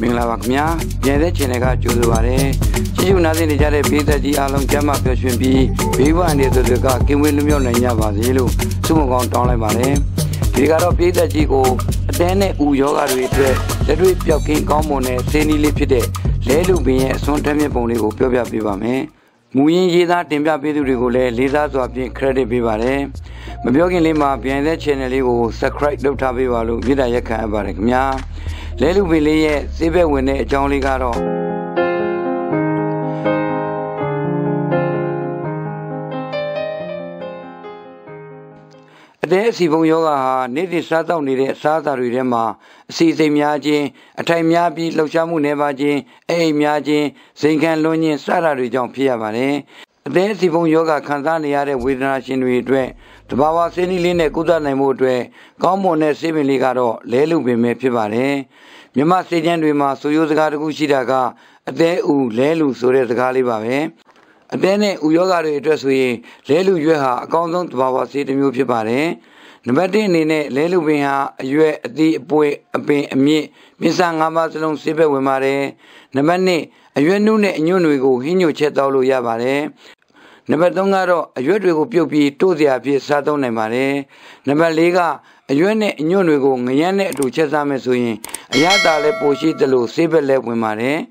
Minglavakmia, Jende Chenega Chudware, Chiunadi Nijare Pita Ji Alam Jama Peshwimpi, Viva and Yatuka, Kimwilum and Yavazilu, Sumugon Tolamare, Vigaro Pita Chico, Tene Uyoga Ritre, Tedri Pyokin Commune, Seni Lipide, Ledu Bia, Sontame Ponigo, Pia Vivame, Muin Jida Timbia Pidu Rigole, Lizards of the Credit Vivare, Mabiokin Lima, Biende Cheneligo, Sacred Dota Vivalu, Vida Yaka Barekmia. Lalu beliye sibe wene jongli karo ade sibong yoga ha niti sa taw nide sa taru de ma asisei mya chin athai mya pi hlauchamu ne ba chin ai mya chin zain khan lwin chin sa ta rwi jong phit ya pare ade sibong yoga khan sa ne ya de wedana chin rwi twet Tabawa seni lini kuda nai mo twe, kaumon ne sibin li karo lelu bin me phit pare. Myanmar sejan twe ma soyo sakaa taku shi ta ka athae u lelu so de sakaa li ba be. Athae ne u yoga twe atwet so yin lelu ywe ha akaung song tabawa se tmyo phit pare. Nabat 1 ane ne lelu bin ha aywe athi apwe apin amit pinsa 5 ba salong sibet win pare. Nabat 2 aywe nu ne anyun twe ko hin nyut chet taw lo ya pare. Number 3 karo ayuet twe ko pyut pi to sia phit sa taw nai pare. Number 4 ka ayuet ne anyun twe ko ngayan ne atu chet sa mae so yin ayata le po shi de lo sibet le win pare.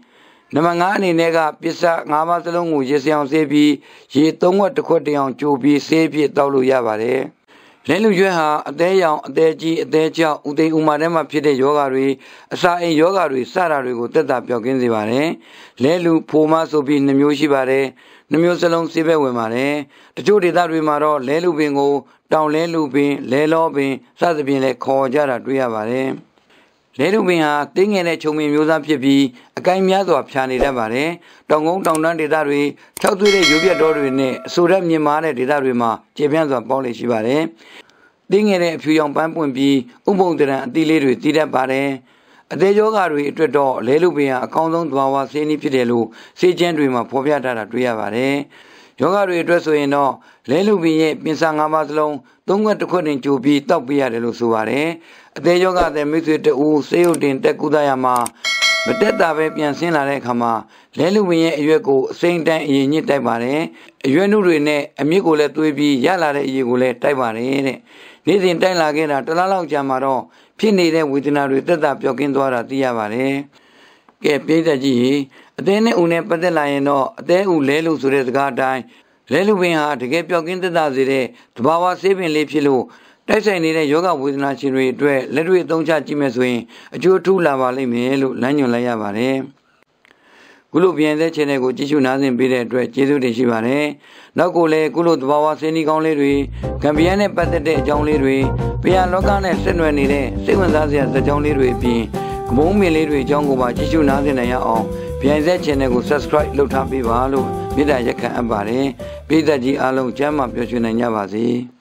Number 5 ane ne ka pissa 5 ba salong ko yis yaung se pi ye 3 kwat 1 kwat yaung chu pi se phit taw lo ya pare. Lelu ywe ha athae yaung athae chi athae chao udai uma de ma phit de yoga rwi asa ain yoga rwi sa ra rwi ko tet ta pyokin si pare. Lelu phoma so pi 2 myo shi pare. Namyo salong sibet win pare tachu deta twe ma ro lelu bin ko taung lelu bin lelo bin sa the bin le khaw ja ta twet ya pare lelu bin ha ting ngen ne chong min myo sa phit pi akai mya swa phya ni tat pare taung kong taung tan deta twe chhaw twet de yu pyet taw twe ne aso rat myin ma de deta twe ma che phyan swa paung le shi pare ting ngen ne phyu yaung pan pwin pi upong taran ati le twe ti tat pare athae yoga rwi atwet taw lelu bin ha akaung song tabawa se ni phit de lo sejan twe ma phor phya ta ta twet ya pare yoga rwi atwet so yin taw lelu bin ye pinsa 5 ba salong 3 kwat 1 kwat tin chu pi taw pi ya de lo so pare athae yoga athae mit swe te u se yut tin tet kuda ya ma matet ta be pyan sin la de kha ma lelu bin ye ayuet ko asain tan ayin nyit tai pare ayuet nu twe ne amit ko le twet pi ya la de ayin ko le tai pare de nisin tai la khin ta tala law ja ma ro phit ni de wedana rwi tet ta pyokin twa ta ti ya pare ke pye tat ji athae ne u ne patet la yin taw athae u lelu so de sakaa tai lelu bin ha takae pyokin tet ta se de tabawa se bin le phit lo tai sain ni de yoga wedana chin rwi twet let rwi atong cha ji mae so yin achou thu la ba lai mae lo lan nyon lai ya pare kulo pyan the channel ko ji chu na sin pi de twet chesu tin shi pare naw ko le kulo tabawa se ni kaung le rwi kambian ne patet de ajaung le rwi pyan loka ne sit nwet ni de sit win sa sia sa ajaung le rwi pyin Mong milih dui jong ko ba chi chu na sin na ya aw pyan set channel ko subscribe lou tha pi ba lo mitta yak khan an pare pi tat ji a long cham ma pyo chwin nai ya ba si